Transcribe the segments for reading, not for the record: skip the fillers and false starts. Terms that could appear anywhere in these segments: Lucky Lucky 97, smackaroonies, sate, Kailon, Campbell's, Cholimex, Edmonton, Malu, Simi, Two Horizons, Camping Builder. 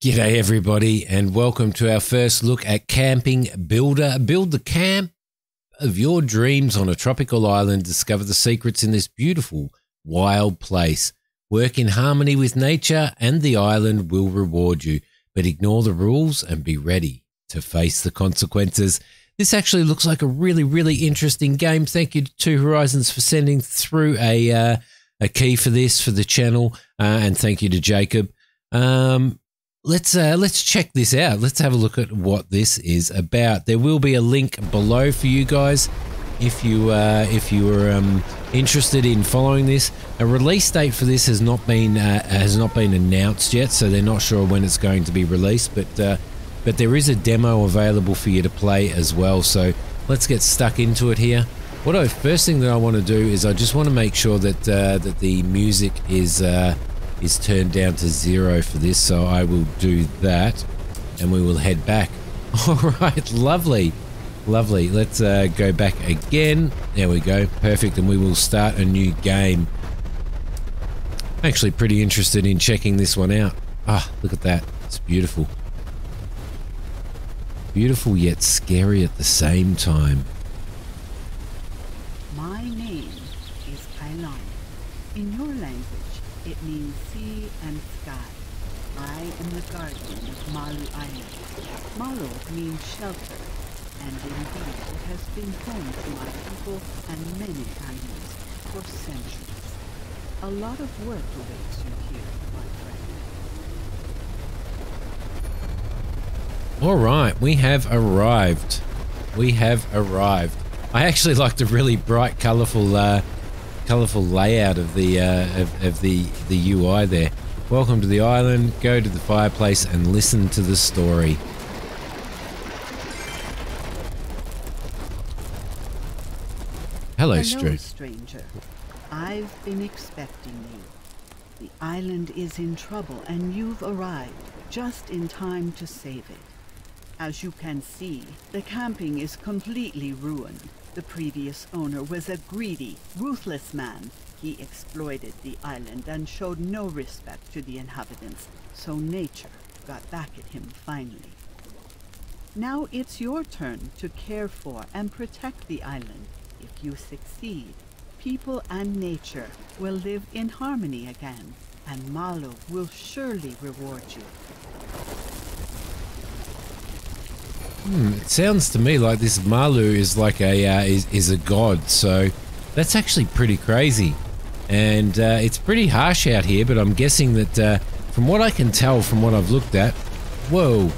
G'day everybody and welcome to our first look at Camping Builder. Build the camp of your dreams on a tropical island. Discover the secrets in this beautiful, wild place. Work in harmony with nature and the island will reward you. But ignore the rules and be ready to face the consequences. This actually looks like a really interesting game. Thank you to Two Horizons for sending through a key for this for the channel. And thank you to Jacob. Let's check this out. Let's have a look at what this is about. There will be a link below for you guys if you were interested in following this. A release date for this has not been announced yet, so they're not sure when it's going to be released. But there is a demo available for you to play as well. So let's get stuck into it here. First thing that I want to do is I just want to make sure that that the music is turned down to zero for this, so I will do that and we will head back. Alright, lovely. Let's go back again. There we go, perfect, and we will start a new game. Actually pretty interested in checking this one out. Ah, look at that, it's beautiful. Beautiful yet scary at the same time. My name is Kailon. In your language, it means sea and sky. I am the guardian of Malu Island. Malu means shelter, and indeed it has been home to my people and many islands for centuries. A lot of work awaits you here, my friend. Alright, we have arrived. I actually like the really bright, colourful layout of the of the UI there. Welcome to the island, go to the fireplace and listen to the story. Hello, stranger. I've been expecting you. The island is in trouble and you've arrived just in time to save it. As you can see, the camping is completely ruined. The previous owner was a greedy, ruthless man. He exploited the island and showed no respect to the inhabitants, so nature got back at him finally. Now it's your turn to care for and protect the island. If you succeed, people and nature will live in harmony again, and Malu will surely reward you. It sounds to me like this Malu is like a god, so that's actually pretty crazy, and it's pretty harsh out here. But I'm guessing that from what I can tell, from what I've looked at, whoa,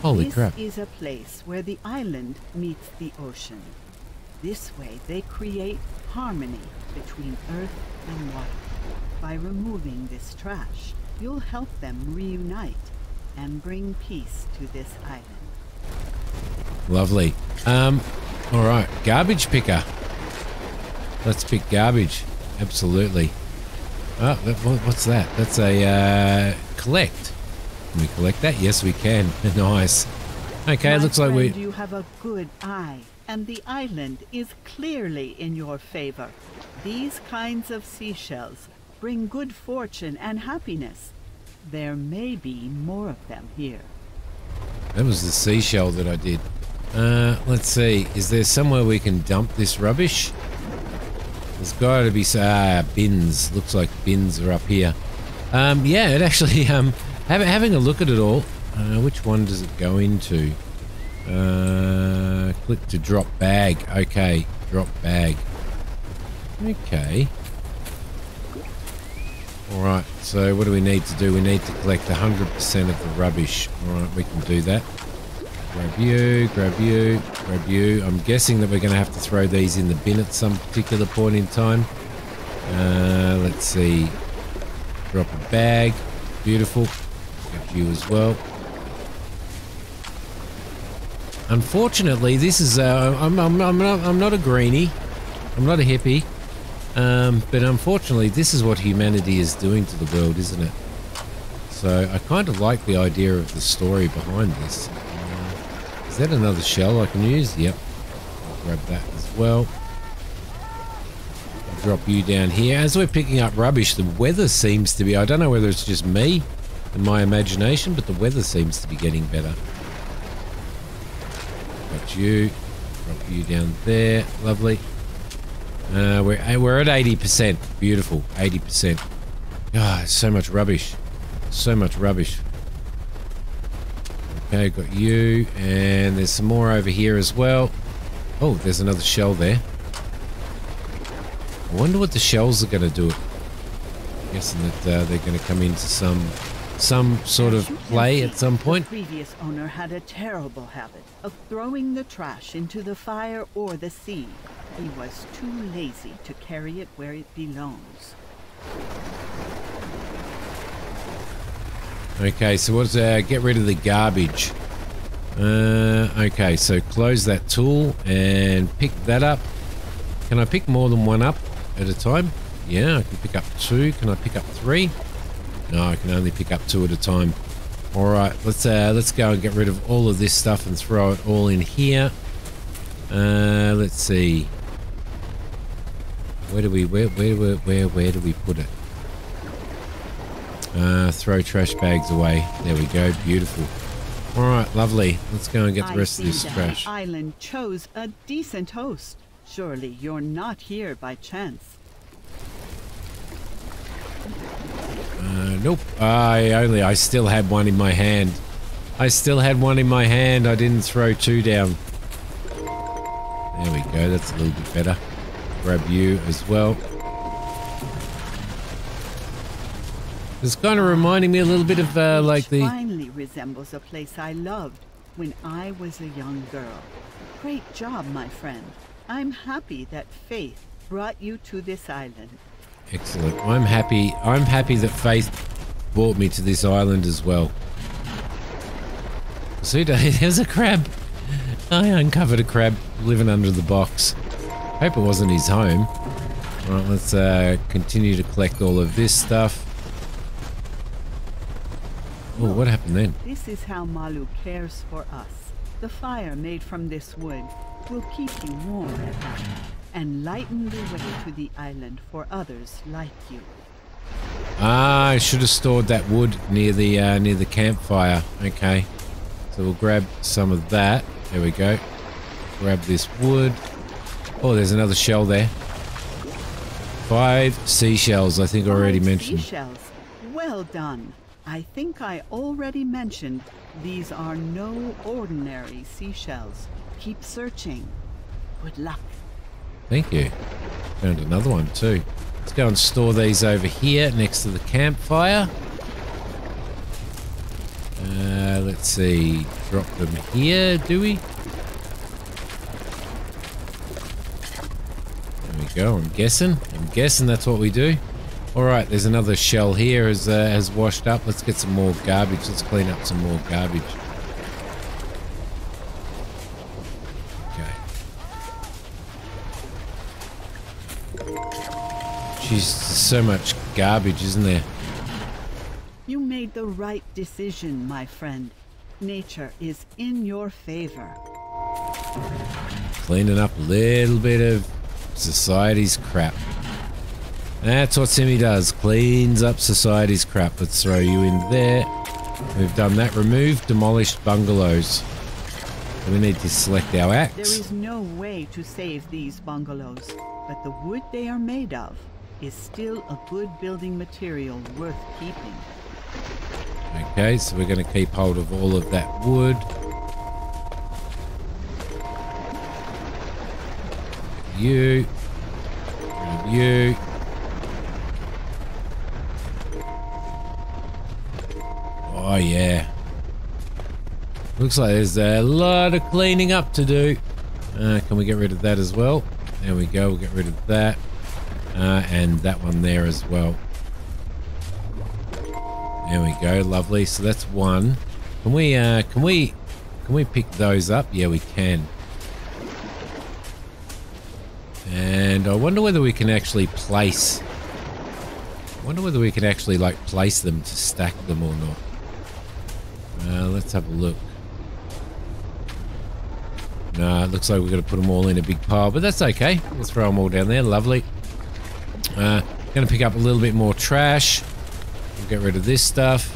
holy crap! This is a place where the island meets the ocean. This way, they create harmony between earth and water. By removing this trash, you'll help them reunite and bring peace to this island. Lovely. All right, garbage picker. Let's pick garbage. Absolutely. Oh, what's that? That's a collect. Can we collect that? Yes, we can. Nice. Okay, looks like we. You have a good eye, and the island is clearly in your favor. These kinds of seashells bring good fortune and happiness. There may be more of them here. That was the seashell that I did. Let's see. Is there somewhere we can dump this rubbish? There's got to be bins. Looks like bins are up here. Yeah, it actually having a look at it all. Which one does it go into? Click to drop bag. Okay, drop bag. Okay. Alright, so what do we need to do? We need to collect 100% of the rubbish. Alright, we can do that. Grab you, grab you, grab you. I'm guessing that we're going to have to throw these in the bin at some particular point in time. Let's see. Drop a bag. Beautiful. Grab you as well. Unfortunately, this is... I'm not a greenie. I'm not a hippie. But unfortunately, this is what humanity is doing to the world, isn't it? So I kind of like the idea of the story behind this. Is that another shell I can use? Yep. I'll grab that as well. I'll drop you down here. As we're picking up rubbish, the weather seems to be... I don't know whether it's just me than my imagination, but the weather seems to be getting better. Got you. Drop you down there. Lovely. We're at 80%. Beautiful. 80%. Ah, oh, so much rubbish. So much rubbish. Okay, got you. And there's some more over here as well. Oh, there's another shell there. I wonder what the shells are going to do. I'm guessing that they're going to come into some sort of play at some point. The previous owner had a terrible habit of throwing the trash into the fire or the sea. He was too lazy to carry it where it belongs. Okay, so what's get rid of the garbage. Okay, so close that tool and pick that up. Can I pick more than one up at a time? Yeah, I can pick up two. Can I pick up three? No, I can only pick up two at a time. All right, let's go and get rid of all of this stuff and throw it all in here. Let's see. Where do we where do we put it? Throw trash bags away. There we go. Beautiful. All right, lovely. Let's go and get the rest of this trash. The island chose a decent host. Surely you're not here by chance. Nope. I still had one in my hand. I still had one in my hand. I didn't throw two down. There we go. That's a little bit better. Grab you as well. It's kind of reminding me a little bit of like the... It finally resembles a place I loved when I was a young girl. Great job, my friend. I'm happy that Faith brought you to this island. Excellent. I'm happy that Faith brought me to this island as well. See, there's a crab. I uncovered a crab living under the box. Hope it wasn't his home. All right, let's continue to collect all of this stuff. Oh, what happened then? This is how Malu cares for us. The fire made from this wood will keep you warm at night and lighten the way to the island for others like you. Ah, I should have stored that wood near the campfire. Okay, so we'll grab some of that. There we go. Grab this wood. Oh, there's another shell there. 5 seashells. I think I already mentioned. Seashells. Well done. I think I already mentioned these are no ordinary seashells. Keep searching. Good luck. Thank you. Found another one too. Let's go and store these over here next to the campfire. Let's see. Drop them here, do we? There we go. I'm guessing that's what we do. All right, there's another shell here has washed up. Let's get some more garbage. Let's clean up some more garbage. Okay. Jeez, so much garbage, isn't there? You made the right decision, my friend. Nature is in your favor. Cleaning up a little bit of society's crap. That's what Simmy does, cleans up society's crap. Let's throw you in there. We've done that. Remove demolished bungalows. We need to select our axe. There is no way to save these bungalows, but the wood they are made of is still a good building material worth keeping. Okay, so we're going to keep hold of all of that wood. You. You. Oh yeah, looks like there's a lot of cleaning up to do. Can we get rid of that as well? There we go, we'll get rid of that and that one there as well. There we go, lovely. So that's one. Can we pick those up? Yeah, we can. And I wonder whether we can actually place. I wonder whether we can actually like place them to stack them or not. Let's have a look. Nah, it looks like we've got to put them all in a big pile, but that's okay. We'll throw them all down there. Lovely. Gonna pick up a little bit more trash. We'll get rid of this stuff.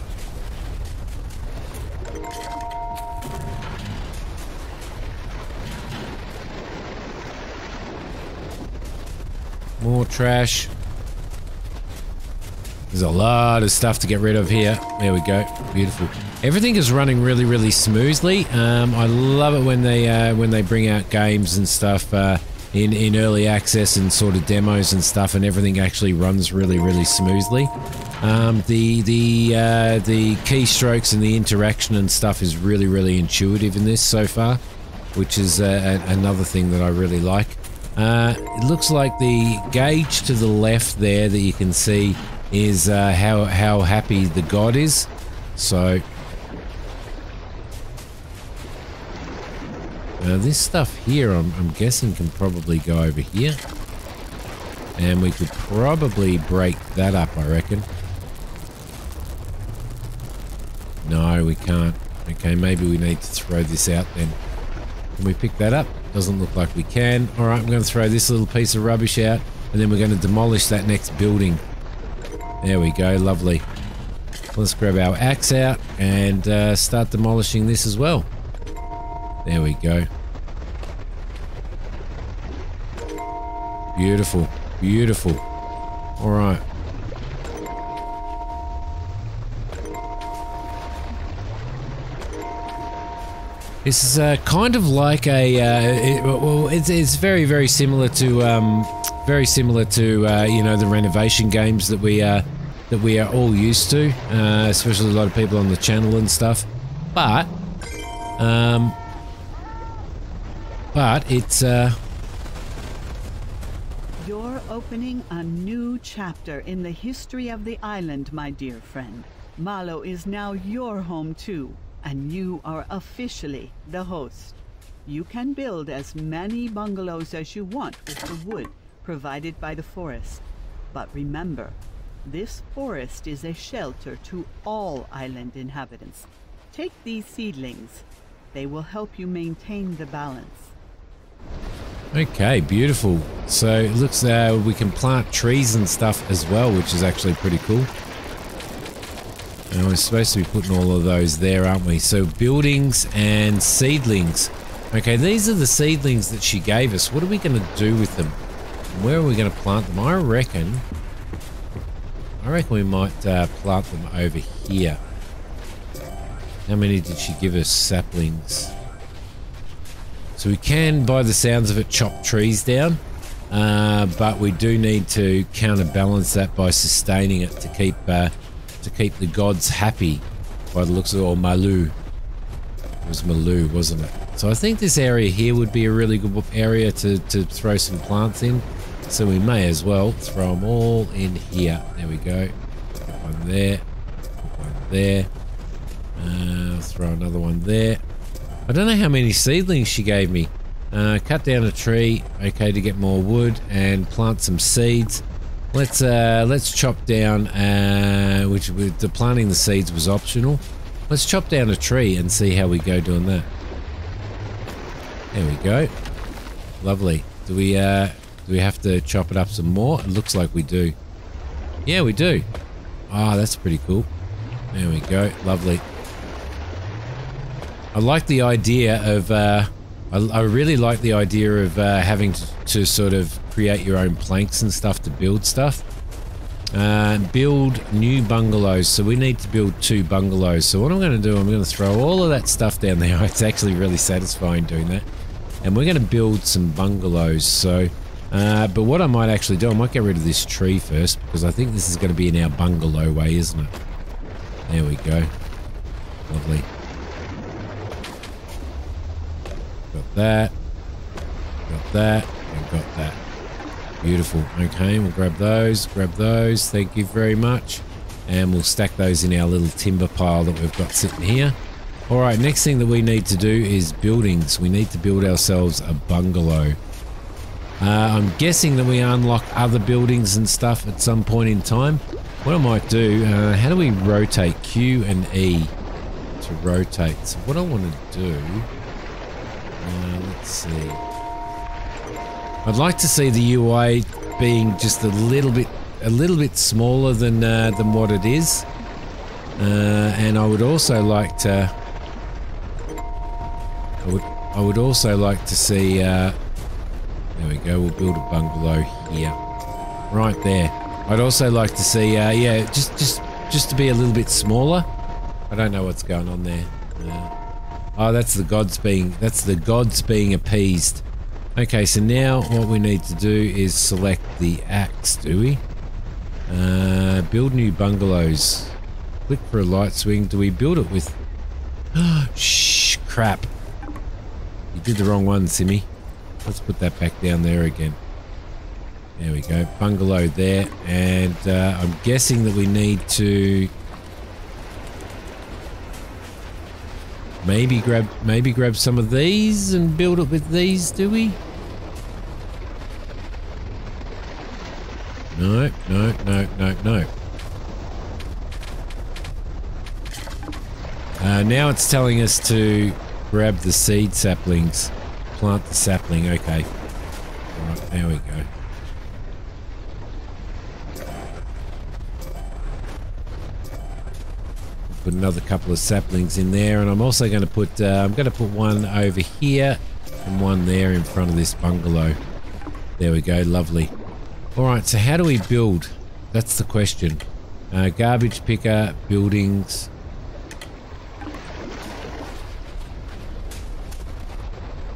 More trash. There's a lot of stuff to get rid of here. There we go. Beautiful. Everything is running really, really smoothly. I love it when they bring out games and stuff in early access and sort of demos and stuff, and everything actually runs really, really smoothly. The keystrokes and the interaction and stuff is really, really intuitive in this so far, which is another thing that I really like. It looks like the gauge to the left there that you can see is how happy the god is. So this stuff here I'm guessing can probably go over here, and we could probably break that up, I reckon. No, we can't. Okay, maybe we need to throw this out then. Can we pick that up? Doesn't look like we can. All right, I'm going to throw this little piece of rubbish out, and then we're going to demolish that next building. There we go, lovely. Let's grab our axe out and start demolishing this as well. There we go. Beautiful, beautiful. All right. This is kind of like a, it's very, very similar to, you know, the renovation games that we are all used to, especially a lot of people on the channel and stuff. But it's, You're opening a new chapter in the history of the island, my dear friend. Malu is now your home too, and you are officially the host. You can build as many bungalows as you want with the wood provided by the forest. But remember, this forest is a shelter to all island inhabitants. Take these seedlings. They will help you maintain the balance. Okay, beautiful. So it looks like we can plant trees and stuff as well, which is actually pretty cool. And we're supposed to be putting all of those there, aren't we? So buildings and seedlings. Okay, these are the seedlings that she gave us. What are we going to do with them? Where are we going to plant them? I reckon we might plant them over here. How many did she give us? Saplings. So we can, by the sounds of it, chop trees down. But we do need to counterbalance that by sustaining it to keep the gods happy. By the looks of it, or Malu. It was Malu, wasn't it? So I think this area here would be a really good area to throw some plants in. So we may as well throw them all in here. There we go. Put one there. Put one there. Throw another one there. I don't know how many seedlings she gave me. Cut down a tree. Okay, to get more wood and plant some seeds. Let's chop down. Which with the planting the seeds was optional. Let's chop down a tree and see how we go doing that. There we go. Lovely. Do we have to chop it up some more? It looks like we do. Yeah, we do. Ah, that's pretty cool. There we go. Lovely. I like the idea of... I really like the idea of having to sort of create your own planks and stuff to build stuff. Build new bungalows. So we need to build 2 bungalows. So what I'm going to do, I'm going to throw all of that stuff down there. It's actually really satisfying doing that. And we're going to build some bungalows. So... but what I might actually do, I might get rid of this tree first, because I think this is going to be in our bungalow way, isn't it? There we go. Lovely. Got that. Got that. And got that. Beautiful. Okay, we'll grab those. Grab those. Thank you very much. And we'll stack those in our little timber pile that we've got sitting here. Alright, next thing that we need to do is buildings. We need to build ourselves a bungalow. I'm guessing that we unlock other buildings and stuff at some point in time. What I might do, how do we rotate? Q and E to rotate. So what I want to do, let's see. I'd like to see the UI being just a little bit smaller than what it is. And I would also like to, I would also like to see, there we go, we'll build a bungalow here. right there. I'd also like to see, yeah, just to be a little bit smaller. I don't know what's going on there. Oh, that's the gods being appeased. Okay, so now what we need to do is select the axe, do we? Build new bungalows. Click for a light swing. Do we build it with... Shh, crap. You did the wrong one, Simmy. Let's put that back down there again. There we go. Bungalow there. And I'm guessing that we need to... Maybe grab some of these and build it with these, do we? No, no, no, no, no. Now it's telling us to grab the seed saplings. Plant the sapling, okay. Alright, there we go. Put another couple of saplings in there, and I'm also going to put I'm going to put one over here and one there in front of this bungalow. There we go, lovely. All right, so how do we build? That's the question. Garbage picker, buildings.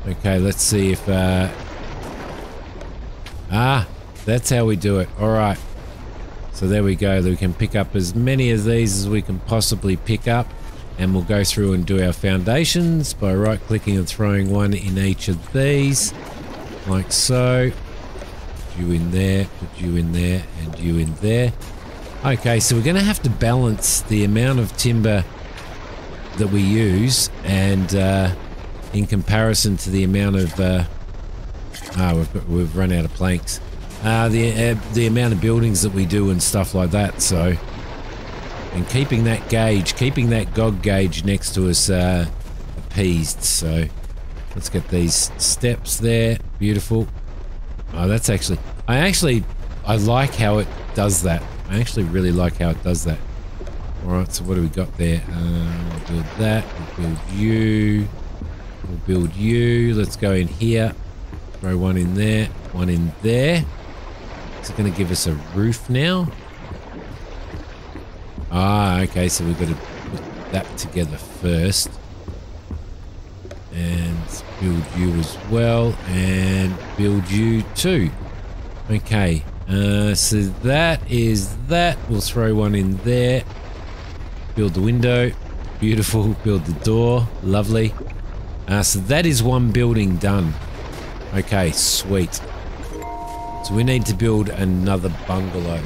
Okay, let's see if that's how we do it. All right. So there we go, we can pick up as many of these as we can possibly pick up, and we'll go through and do our foundations by right clicking and throwing one in each of these, like so. Put you in there, put you in there, and you in there. Okay, so we're going to have to balance the amount of timber that we use and in comparison to the amount of we've run out of planks. The amount of buildings that we do and stuff like that, so. And keeping that gauge, keeping that GOG gauge next to us appeased, so. Let's get these steps there, beautiful. Oh, that's actually, I like how it does that. I actually really like how it does that. All right, so what do we got there? We'll build that, we'll build you. We'll build you, let's go in here. Throw one in there, one in there. It's going to give us a roof now. Ah, okay, so we've got to put that together first. And build you as well, and build you too. Okay, so that is that. We'll throw one in there. Build the window. Beautiful. Build the door. Lovely. So that is one building done. Okay, sweet. So we need to build another bungalow.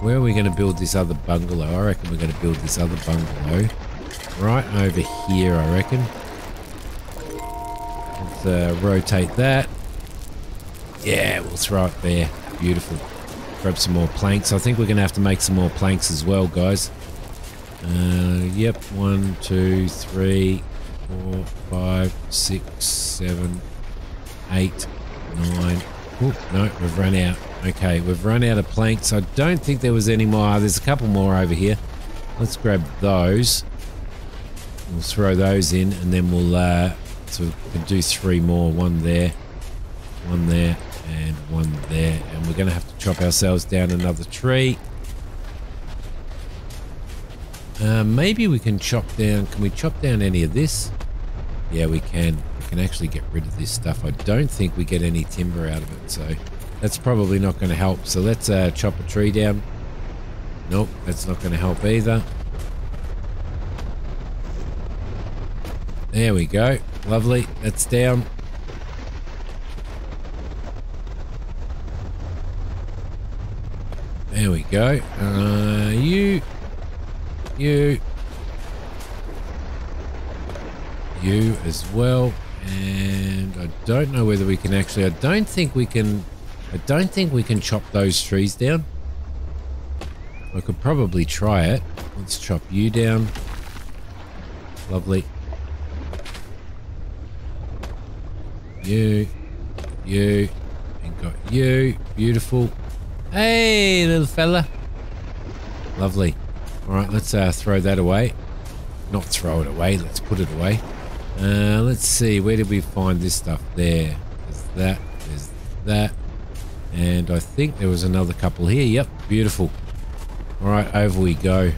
Where are we going to build this other bungalow? I reckon we're going to build this other bungalow right over here, I reckon. Let's rotate that. Yeah, we'll throw it there. Beautiful. Grab some more planks. I think we're going to have to make some more planks as well, guys. Yep, 1, 2, 3, 4, 5, 6, 7, 8, 9. Oh, no, we've run out. Okay, we've run out of planks. I don't think there was any more. There's a couple more over here. Let's grab those. We'll throw those in, and then we'll so we can do 3 more. One there, and one there. And we're going to have to chop ourselves down another tree. Maybe we can chop down. Can we chop down any of this? Yeah, we can. We can actually get rid of this stuff. I don't think we get any timber out of it, so that's probably not going to help. So let's chop a tree down. Nope, that's not going to help either. There we go. Lovely. That's down. There we go. You as well, and I don't know whether we can actually, I don't think we can chop those trees down. I could probably try it. Let's chop you down. Lovely. You, and got you. Beautiful. Hey, little fella. Lovely. Alright, let's throw that away. Not throw it away, let's put it away. Let's see, where did we find this stuff? There. There's that. There's that. And I think there was another couple here. Yep, beautiful. All right, over we go.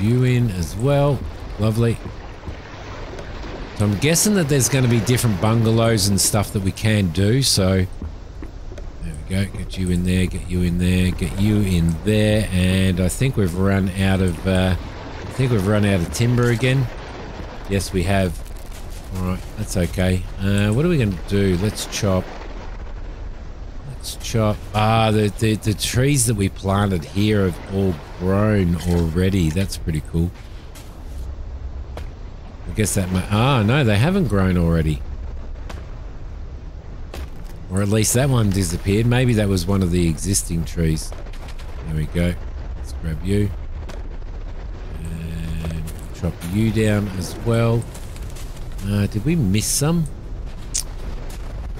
You in as well. Lovely. So I'm guessing that there's going to be different bungalows and stuff that we can do. So there we go. Get you in there, get you in there, get you in there. And I think we've run out of timber again. Yes, we have. All right, that's okay. What are we going to do? Let's chop. The trees that we planted here have all grown already. That's pretty cool. I guess that might... Ah, no, they haven't grown already. Or at least that one disappeared. Maybe that was one of the existing trees. There we go. Let's grab you. And chop you down as well. Did we miss some?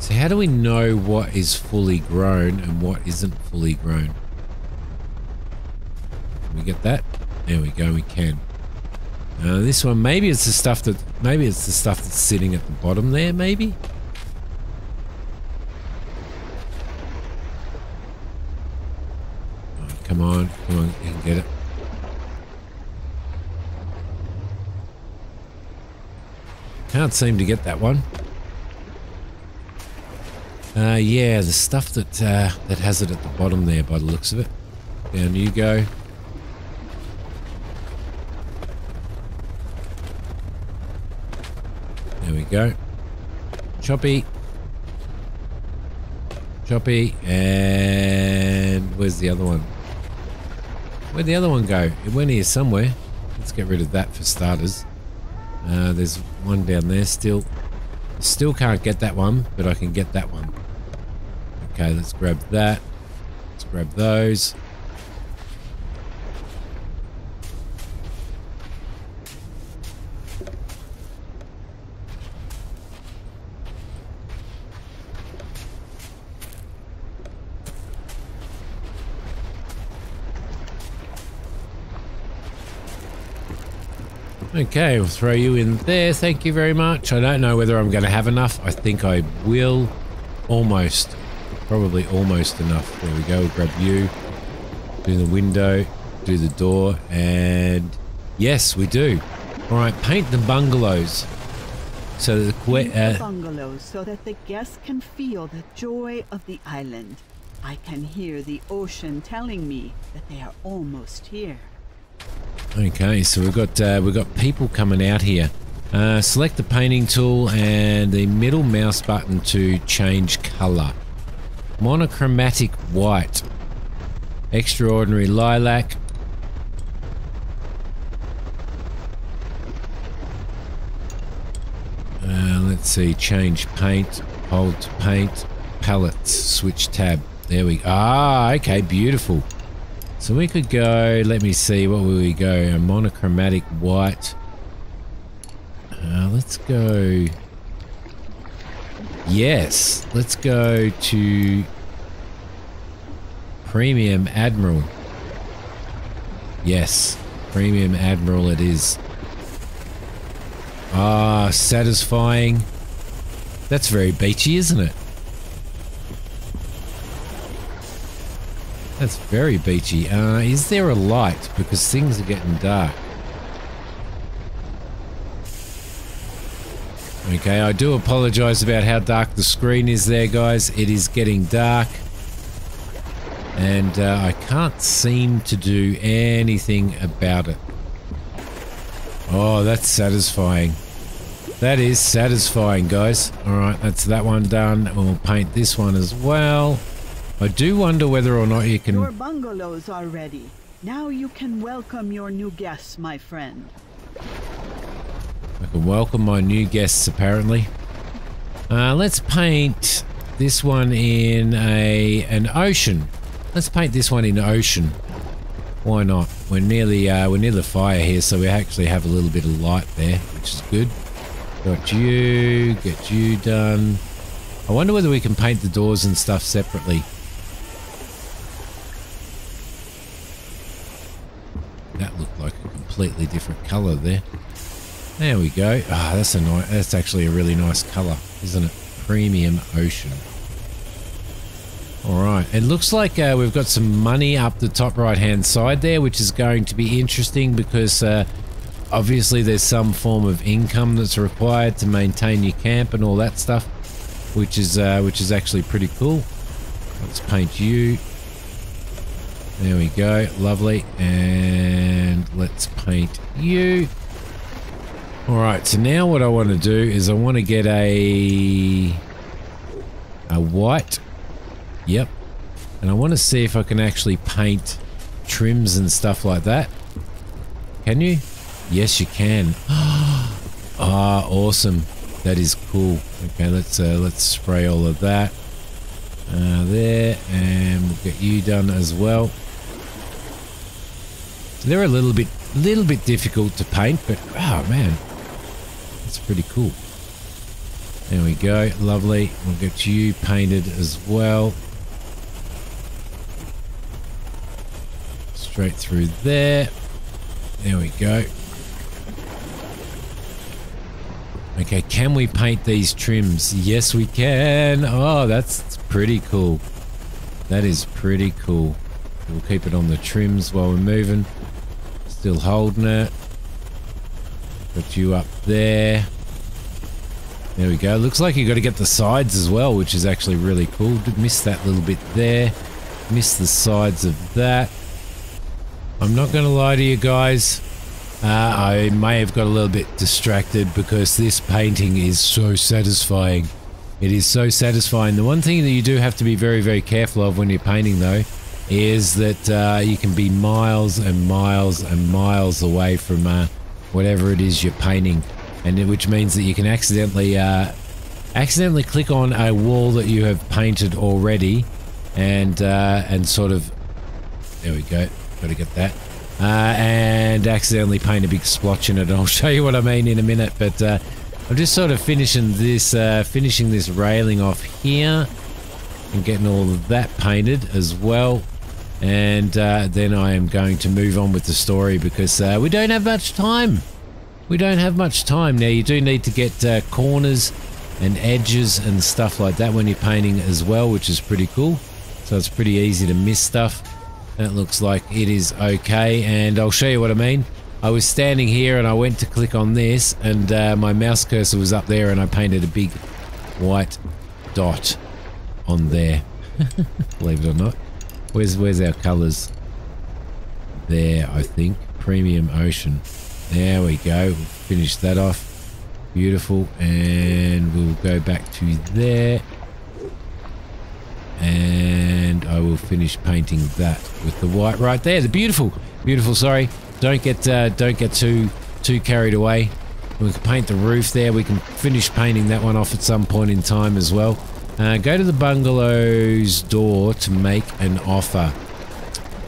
So how do we know what is fully grown and what isn't fully grown? Can we get that? There we go, we can. This one, maybe it's the stuff that's sitting at the bottom there, maybe? Oh, come on, you can get it. Can't seem to get that one. Yeah, the stuff that that has it at the bottom there, by the looks of it. Down you go. There we go. Choppy, and where's the other one? Where'd the other one go? It went here somewhere. Let's get rid of that for starters. There's one down there still. Still can't get that one, but I can get that one. Okay, let's grab that. Let's grab those. Okay, we'll throw you in there. Thank you very much. I don't know whether I'm going to have enough. I think I will. Almost. Probably almost enough. There we go. We'll grab you. Do the window. Do the door. And yes, we do. All right, paint the bungalows. So that the bungalows, so that the guests can feel the joy of the island. I can hear the ocean telling me that they are almost here. Okay, so we've got people coming out here. Select the painting tool and the middle mouse button to change color. Monochromatic white. Extraordinary lilac. Let's see, change paint, hold to paint, palettes, switch tab. There we go. Ah, okay, beautiful. So we could go, let me see, what will we go? A monochromatic white. Let's go. Yes, let's go to Premium Admiral. Yes, Premium Admiral it is. Ah, satisfying. That's very beachy, isn't it? That's very beachy. Is there a light? Because things are getting dark. Okay, I do apologize about how dark the screen is there, guys. It is getting dark. And I can't seem to do anything about it. Oh, that's satisfying. That is satisfying, guys. All right, that's that one done. We'll paint this one as well. I do wonder whether or not you can... Your bungalows are ready. Now you can welcome your new guests, my friend. I can welcome my new guests, apparently. Let's paint this one in an ocean. Let's paint this one in ocean. Why not? We're near the fire here, so we actually have a little bit of light there, which is good. Got you. Get you done. I wonder whether we can paint the doors and stuff separately. completely different color there. There we go. Ah, that's a nice, that's actually a really nice color, isn't it? Premium ocean. All right, it looks like we've got some money up the top right hand side there, which is going to be interesting because obviously there's some form of income that's required to maintain your camp and all that stuff, which is actually pretty cool. Let's paint you. There we go, lovely. And let's paint you. All right, so now what I want to do is I want to get a white. Yep. And I want to see if I can actually paint trims and stuff like that. Can you? Yes, you can. Ah, awesome. That is cool. Okay, let's spray all of that there, and we'll get you done as well. So they're a little bit difficult to paint, but oh man, that's pretty cool. There we go, lovely. We'll get you painted as well. Straight through there. There we go. Okay, can we paint these trims? Yes, we can. Oh, that's pretty cool. That is pretty cool. We'll keep it on the trims while we're moving. Still holding it. Put you up there. There we go. Looks like you got to get the sides as well, which is actually really cool. Missed that little bit there. Missed the sides of that. I'm not going to lie to you guys. I may have got a little bit distracted because this painting is so satisfying. It is so satisfying. The one thing that you do have to be very, very careful of when you're painting, though, is that you can be miles and miles and miles away from whatever it is you're painting, and which means that you can accidentally click on a wall that you have painted already, and sort of, there we go, gotta get that, and accidentally paint a big splotch in it. And I'll show you what I mean in a minute, but I'm just sort of finishing this railing off here and getting all of that painted as well. And then I am going to move on with the story because we don't have much time. We don't have much time. Now you do need to get corners and edges and stuff like that when you're painting as well, which is pretty cool. So it's pretty easy to miss stuff. And it looks like it is okay. And I'll show you what I mean. I was standing here and I went to click on this and my mouse cursor was up there and I painted a big white dot on there. Believe it or not. Where's our colors? There, I think. Premium ocean. There we go. We'll finish that off. Beautiful. And we'll go back to there. And I will finish painting that with the white right there. The beautiful, beautiful. Sorry, don't get too carried away. We can paint the roof there. We can finish painting that one off at some point in time as well. Go to the bungalow's door to make an offer.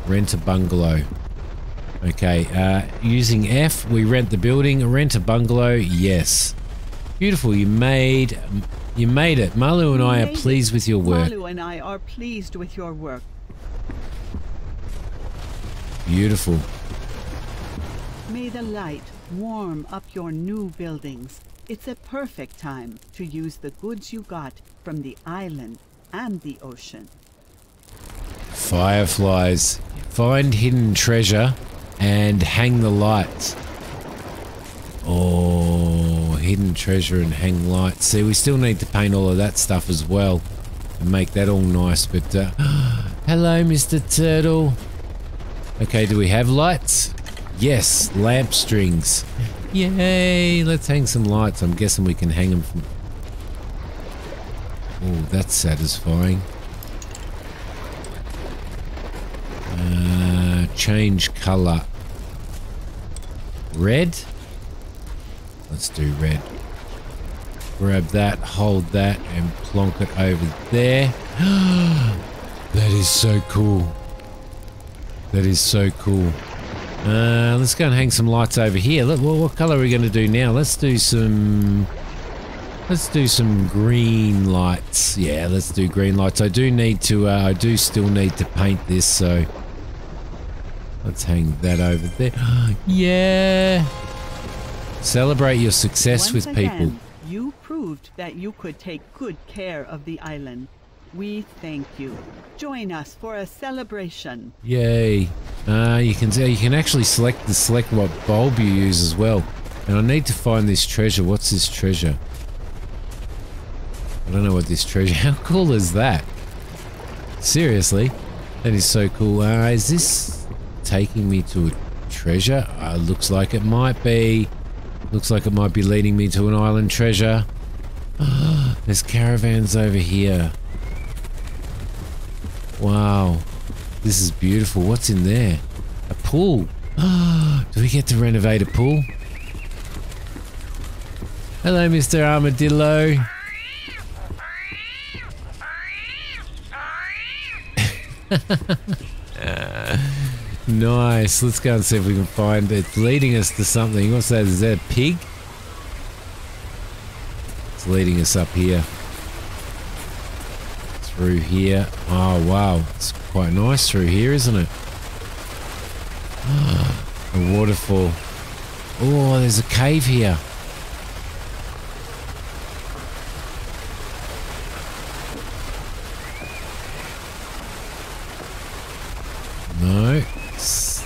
Rent a bungalow. Okay, using F, we rent the building. Rent a bungalow, yes. Beautiful, you made it. Malu and I are pleased with your work. Malu and I are pleased with your work. Beautiful. May the light warm up your new buildings. It's a perfect time to use the goods you got from the island and the ocean. Fireflies. Find hidden treasure and hang the lights. Oh, hidden treasure and hang lights. See, we still need to paint all of that stuff as well and make that all nice. But hello, Mr. Turtle. Okay, do we have lights? Yes, lamp strings. Yay, let's hang some lights. I'm guessing we can hang them from... Oh, that's satisfying. Change color. Red? Let's do red. Grab that, hold that, and plonk it over there. That is so cool. That is so cool. Let's go and hang some lights over here. Look, what color are we going to do now? Let's do some green lights. Yeah, let's do green lights. I do still need to paint this, so Let's hang that over there. Yeah. Celebrate your success with people. You proved that you could take good care of the island. We thank you. Join us for a celebration. Yay. You can actually select what bulb you use as well. And I need to find this treasure. What's this treasure? I don't know what this treasure... How cool is that? Seriously. That is so cool. Is this taking me to a treasure? Looks like it might be. Looks like it might be leading me to an island treasure. There's caravans over here. Wow. This is beautiful. What's in there? A pool. Do we get to renovate a pool? Hello, Mr. Armadillo. Nice. Let's go and see if we can find it. It's leading us to something. What's that? Is that a pig? It's leading us up here. Through here. Oh, wow. It's quite nice through here, isn't it? A waterfall. Oh, there's a cave here.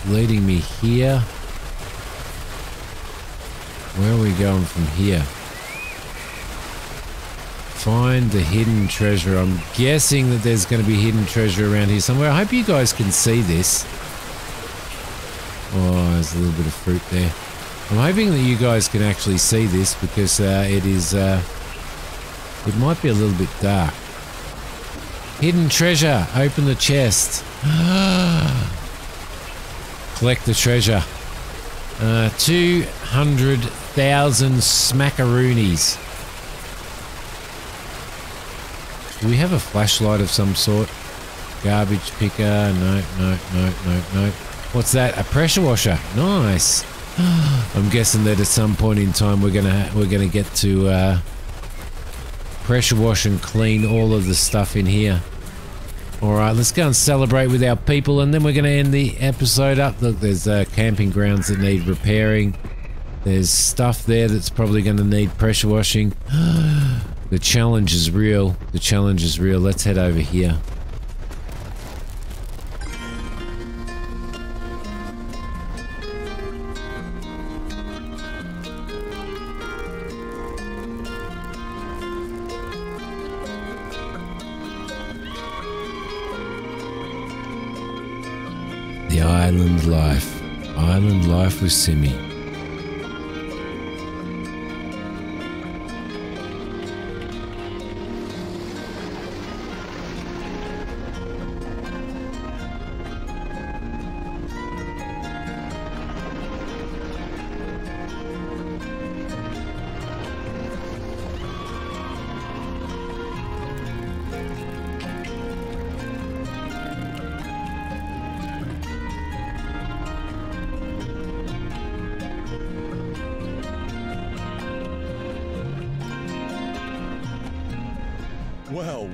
Leading me here. Where are we going from here? Find the hidden treasure. I'm guessing that there's going to be hidden treasure around here somewhere. I hope you guys can see this. Oh, there's a little bit of fruit there. I'm hoping that you guys can actually see this because it might be a little bit dark. Hidden treasure. Open the chest. Collect the treasure. 200,000 smackaroonies. Do we have a flashlight of some sort? Garbage picker. No. What's that? A pressure washer. Nice. I'm guessing that at some point in time we're gonna get to pressure wash and clean all of the stuff in here. Alright, let's go and celebrate with our people and then we're going to end the episode up. Look, there's camping grounds that need repairing. There's stuff there that's probably going to need pressure washing. The challenge is real. The challenge is real. Let's head over here. Island life with Simi.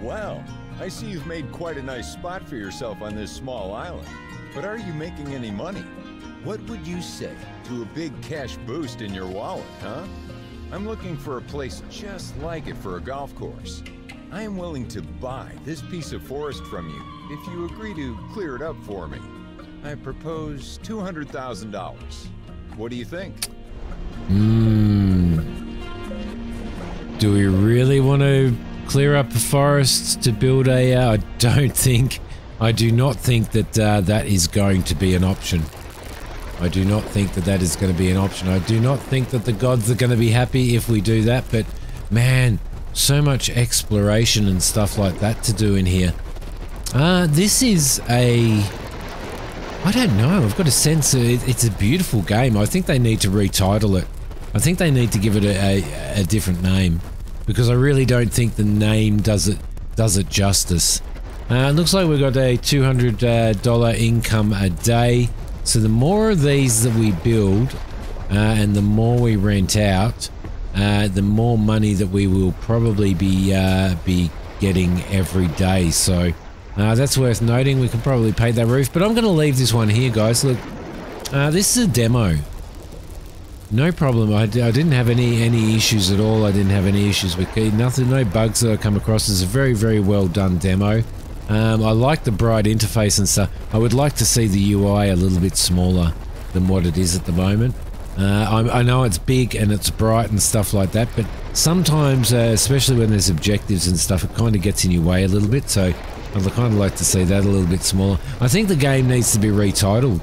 Well, I see you've made quite a nice spot for yourself on this small island, but are you making any money? What would you say to a big cash boost in your wallet, huh? I'm looking for a place just like it for a golf course. I am willing to buy this piece of forest from you if you agree to clear it up for me. I propose $200,000. What do you think? Do we really want to clear up the forests to build a... I do not think that that is going to be an option. I do not think that that is going to be an option. I do not think that the gods are going to be happy if we do that, but man, so much exploration and stuff like that to do in here. This is a... I don't know. I've got a sense of it's a beautiful game. I think they need to retitle it. I think they need to give it a different name, because I really don't think the name does it justice. It looks like we've got a $200 income a day. So the more of these that we build and the more we rent out, the more money that we will probably be getting every day. So That's worth noting. We can probably paint that roof, but I'm going to leave this one here, guys. Look, this is a demo. No problem. I didn't have any issues at all. I didn't have any issues with nothing, no bugs that I come across. It's a very, very well done demo. I like the bright interface and stuff. I would like to see the UI a little bit smaller than what it is at the moment. I know it's big and it's bright and stuff like that, but sometimes, especially when there's objectives and stuff, it kind of gets in your way a little bit, so I'd kind of like to see that a little bit smaller. I think the game needs to be retitled.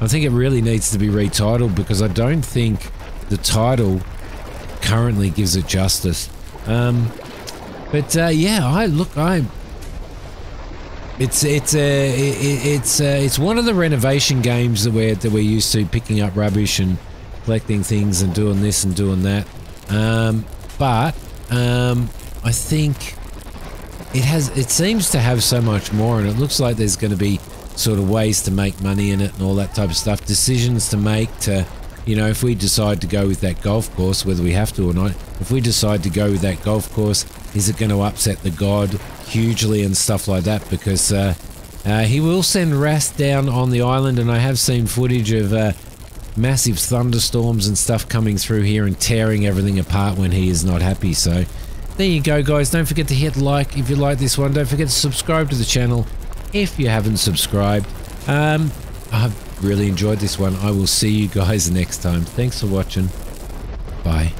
I think it really needs to be retitled because I don't think the title currently gives it justice. Yeah, It's one of the renovation games that we're used to, picking up rubbish and collecting things and doing this and doing that. I think it seems to have so much more, and it looks like there's going to be sort of ways to make money in it and all that type of stuff, decisions to make to, you know, if we decide to go with that golf course, whether we have to or not, if we decide to go with that golf course, is it going to upset the god hugely and stuff like that? Because he will send wrath down on the island, and I have seen footage of massive thunderstorms and stuff coming through here and tearing everything apart when he is not happy. So there you go, guys. Don't forget to hit like if you like this one. Don't forget to subscribe to the channel if you haven't subscribed. I've really enjoyed this one. I will see you guys next time. Thanks for watching. Bye.